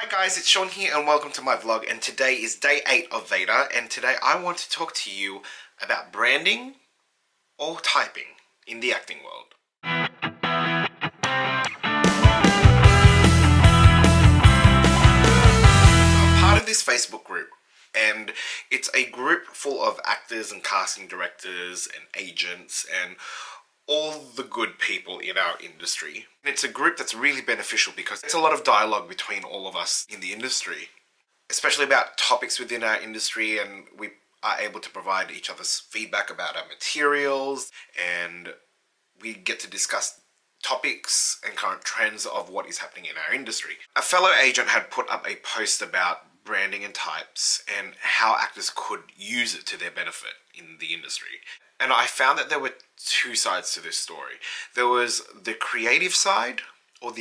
Hi guys, it's Sean here and welcome to my vlog, and today is day 8 of VEDA, and today I want to talk to you about branding or typing in the acting world. I'm part of this Facebook group, and it's a group full of actors and casting directors and agents and all the good people in our industry. And it's a group that's really beneficial because it's a lot of dialogue between all of us in the industry, especially about topics within our industry, and we are able to provide each other's feedback about our materials, and we get to discuss topics and current trends of what is happening in our industry. A fellow agent had put up a post about branding and types and how actors could use it to their benefit in the industry. And I found that there were two sides to this story. There was the creative side, or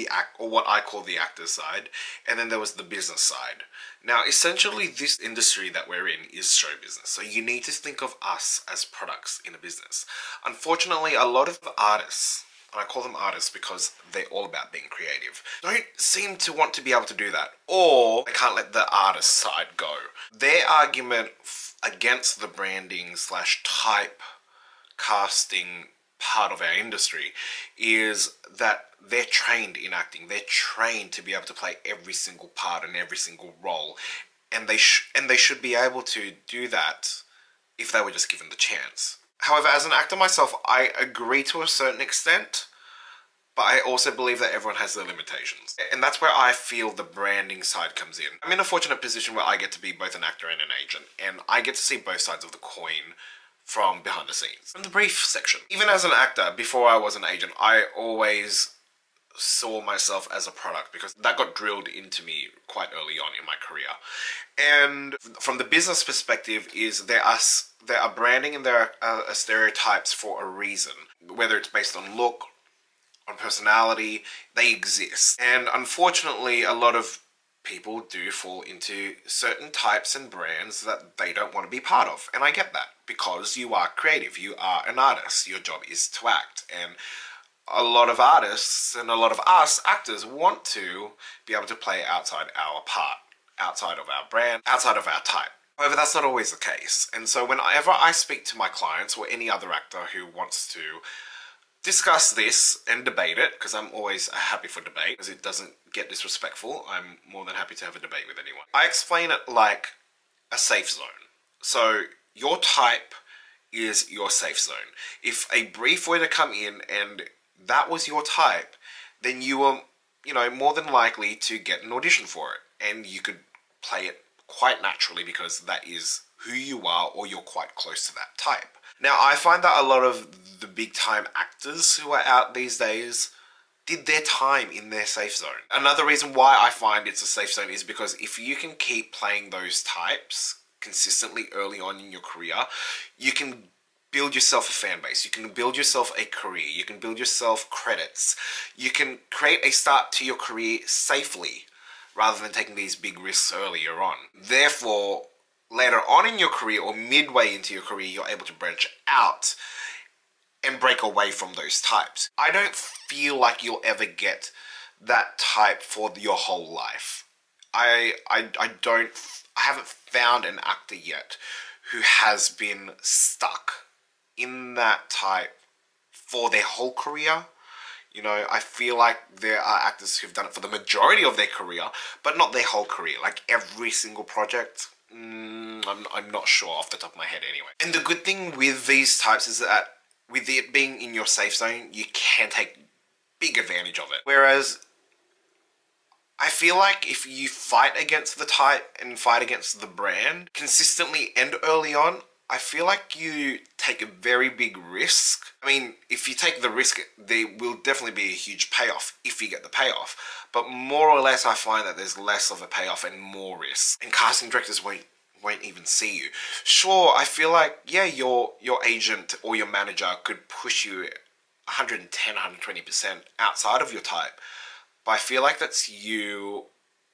what I call the actor side, and then there was the business side. Now, essentially, this industry that we're in is show business, so you need to think of us as products in a business. Unfortunately, a lot of artists, and I call them artists because they're all about being creative, don't seem to want to be able to do that, or they can't let the artist side go. Their argument against the branding slash type casting part of our industry is that they're trained in acting. They're trained to be able to play every single part and every single role, and they should be able to do that if they were just given the chance. However, as an actor myself, I agree to a certain extent, but I also believe that everyone has their limitations. And that's where I feel the branding side comes in. I'm in a fortunate position where I get to be both an actor and an agent, and I get to see both sides of the coin from behind the scenes, from the brief section. Even as an actor, before I was an agent, I always saw myself as a product because that got drilled into me quite early on in my career. And from the business perspective is there are branding and there are stereotypes for a reason. Whether it's based on look, on personality, they exist. And unfortunately, a lot of people do fall into certain types and brands that they don't want to be part of, and I get that, because you are creative, you are an artist, your job is to act, and a lot of artists and a lot of us actors want to be able to play outside our part, outside of our brand, outside of our type. However, that's not always the case, and so whenever I speak to my clients or any other actor who wants to discuss this and debate it, because I'm always happy for debate, because it doesn't get disrespectful. I'm more than happy to have a debate with anyone. I explain it like a safe zone. So your type is your safe zone. If a brief were to come in and that was your type, then you were, more than likely to get an audition for it, and you could play it quite naturally because that is who you are, or you're quite close to that type. Now, I find that a lot of the big time actors who are out these days did their time in their safe zone. Another reason why I find it's a safe zone is because if you can keep playing those types consistently early on in your career, you can build yourself a fan base, you can build yourself a career, you can build yourself credits, you can create a start to your career safely rather than taking these big risks earlier on. Therefore, later on in your career, or midway into your career, you're able to branch out and break away from those types. I don't feel like you'll ever get that type for your whole life. I haven't found an actor yet who has been stuck in that type for their whole career. I feel like there are actors who've done it for the majority of their career, but not their whole career, like every single project. I'm not sure off the top of my head anyway. And the good thing with these types is that with it being in your safe zone, you can take big advantage of it. Whereas I feel like if you fight against the type and fight against the brand consistently and early on, I feel like you take a very big risk. I mean, if you take the risk, there will definitely be a huge payoff if you get the payoff. But more or less, I find that there's less of a payoff and more risk. And casting directors won't even see you. Sure, I feel like, yeah, your agent or your manager could push you 110, 120% outside of your type. But I feel like that's you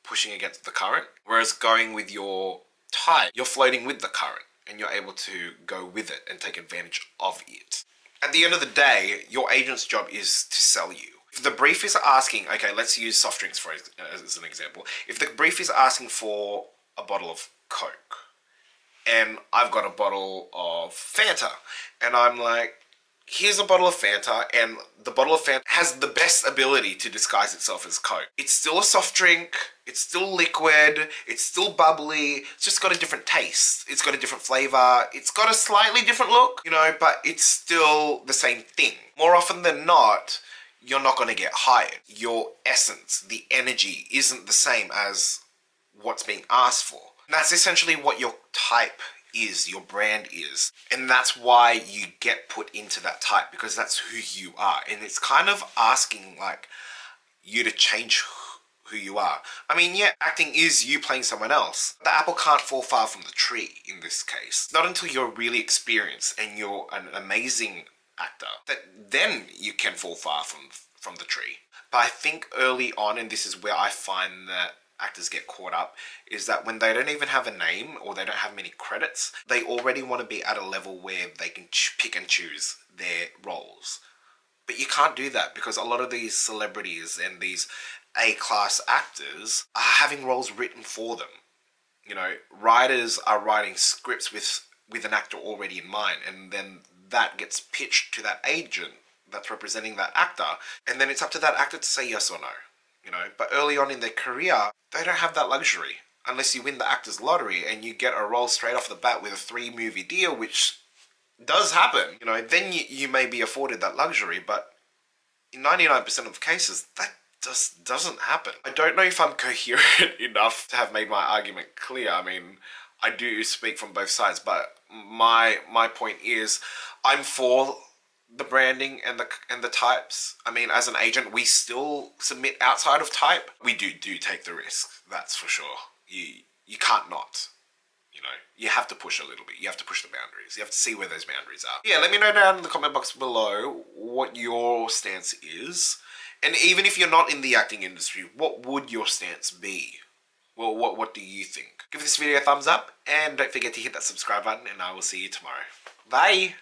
pushing against the current. Whereas going with your type, you're floating with the current, and you're able to go with it and take advantage of it. At the end of the day, your agent's job is to sell you. the brief is asking, okay, let's use soft drinks for as an example. If the brief is asking for a bottle of Coke and I've got a bottle of Fanta, and I'm like, here's a bottle of Fanta, and the bottle of Fanta has the best ability to disguise itself as Coke. It's still a soft drink, it's still liquid, it's still bubbly, it's just got a different taste, it's got a different flavor, it's got a slightly different look, you know, but it's still the same thing. More often than not, you're not going to get hired. Your essence, the energy, isn't the same as what's being asked for. And that's essentially what your type is, your brand is. And that's why you get put into that type, because that's who you are. And it's kind of asking like you to change who you are. I mean, yeah, acting is you playing someone else. The apple can't fall far from the tree in this case. Not until you're really experienced and you're an amazing actor that then you can fall far from the tree. But I think early on, and this is where I find that actors get caught up, is that when they don't even have a name or they don't have many credits, they already want to be at a level where they can pick and choose their roles. But you can't do that, because a lot of these celebrities and these A-class actors are having roles written for them. You know, writers are writing scripts with an actor already in mind, and then that gets pitched to that agent that's representing that actor, and then it's up to that actor to say yes or no. You know, but early on in their career, they don't have that luxury, unless you win the actor's lottery and you get a role straight off the bat with a 3-movie deal, which does happen. You know, then you may be afforded that luxury, but in 99% of cases, that just doesn't happen. I don't know if I'm coherent enough to have made my argument clear. I mean, I do speak from both sides, but my point is, I'm for the branding and the types. I mean, as an agent, we still submit outside of type. We do take the risk, that's for sure. You can't not, you know. You have to push a little bit. You have to push the boundaries. You have to see where those boundaries are. Yeah, let me know down in the comment box below what your stance is. And even if you're not in the acting industry, what would your stance be? Well, what do you think? Give this video a thumbs up, and don't forget to hit that subscribe button, and I will see you tomorrow. Bye!